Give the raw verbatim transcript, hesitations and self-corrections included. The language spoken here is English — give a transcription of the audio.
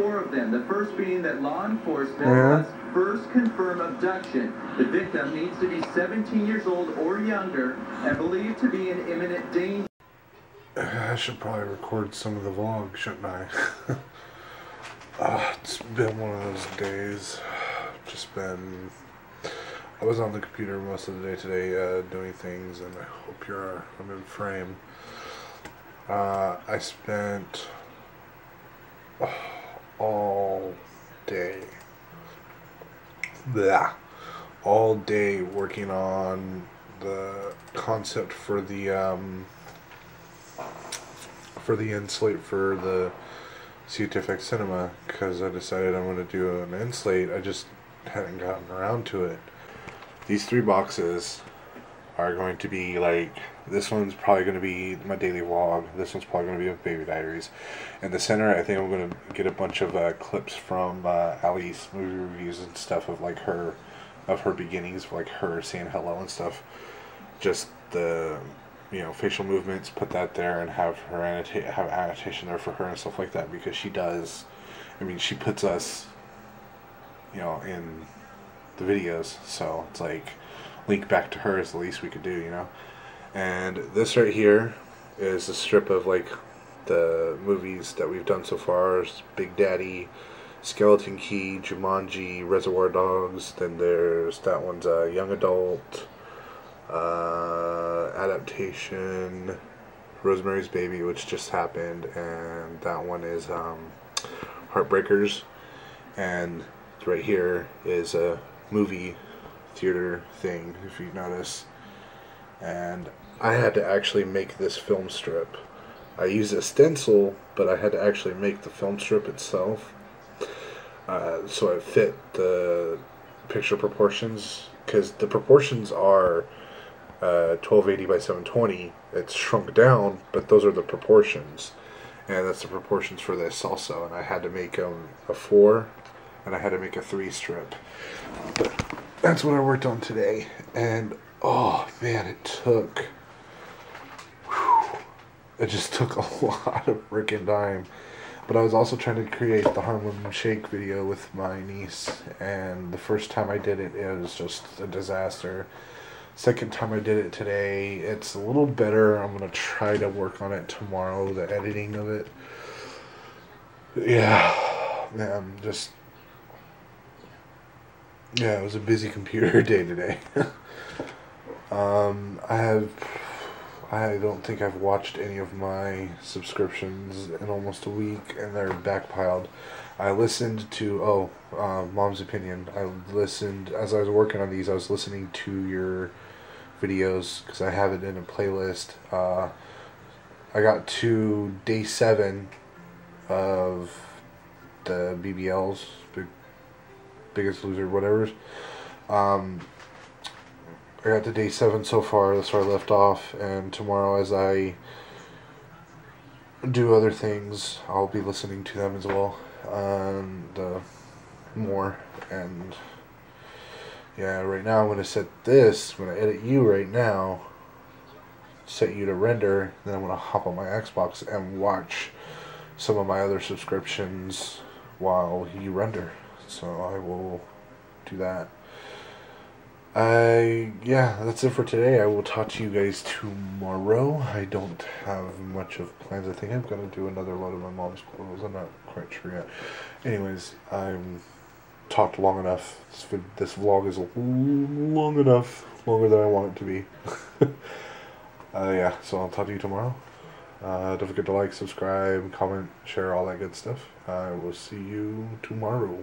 Four of them, the first being that law enforcement yeah. must first confirm abduction. The victim needs to be seventeen years old or younger and believed to be in imminent danger. I should probably record some of the vlog, shouldn't I? uh, it's been one of those days. Just been... I was on the computer most of the day today uh, doing things, and I hope you're... I'm in frame. Uh, I spent... Uh, all day blah, all day working on the concept for the um, for the end slate for the C T F X cinema, because I decided I'm going to do an end slate. I just hadn't gotten around to it. These three boxes are going to be like, this one's probably going to be my daily vlog, this one's probably going to be with Baby Diaries. In the center, I think I'm going to get a bunch of uh, clips from uh, Ali's movie reviews and stuff of like her, of her beginnings, of, like her saying hello and stuff. Just the, you know, facial movements, put that there and have her annotate, have annotation there for her and stuff like that, because she does, I mean, she puts us, you know, in the videos, so it's like, link back to her is the least we could do, you know. And this right here is a strip of like the movies that we've done so far. It's Big Daddy, Skeleton Key, Jumanji, Reservoir Dogs. Then there's that one's a uh, young adult, uh, adaptation, Rosemary's Baby, which just happened, and that one is um, Heartbreakers. And right here is a movie theater thing, if you notice. And I had to actually make this film strip. I used a stencil, but I had to actually make the film strip itself, uh, so it fit the picture proportions, because the proportions are uh, twelve eighty by seven twenty. It's shrunk down, but those are the proportions, and that's the proportions for this also. And I had to make um, a four, and I had to make a three strip. But that's what I worked on today, and oh man, it took, whew, it just took a lot of frickin' time. But I was also trying to create the Harlem Shake video with my niece, and the first time I did it, it was just a disaster. Second time I did it today, it's a little better. I'm going to try to work on it tomorrow, the editing of it. Yeah, man, just... yeah, it was a busy computer day today. um, I have, I don't think I've watched any of my subscriptions in almost a week, and they're backpiled. I listened to, oh, uh, Mom's Opinion. I listened, as I was working on these, I was listening to your videos, because I have it in a playlist. Uh, I got to day seven of the B B Ls, big Biggest Loser, whatever. Um, I got to day seven so far. That's where I left off. And tomorrow, as I do other things, I'll be listening to them as well. Um, the more. And yeah, right now I'm going to set this, when I edit you right now, set you to render. Then I'm going to hop on my Xbox and watch some of my other subscriptions while you render. So I will do that. I yeah, that's it for today. I will talk to you guys tomorrow. I don't have much of plans. I think I'm going to do another load of my mom's clothes. I'm not quite sure yet. Anyways, I've talked long enough. This, this vlog is long enough. Longer than I want it to be. uh, yeah, so I'll talk to you tomorrow. Uh, don't forget to like, subscribe, comment, share, all that good stuff. I will see you tomorrow.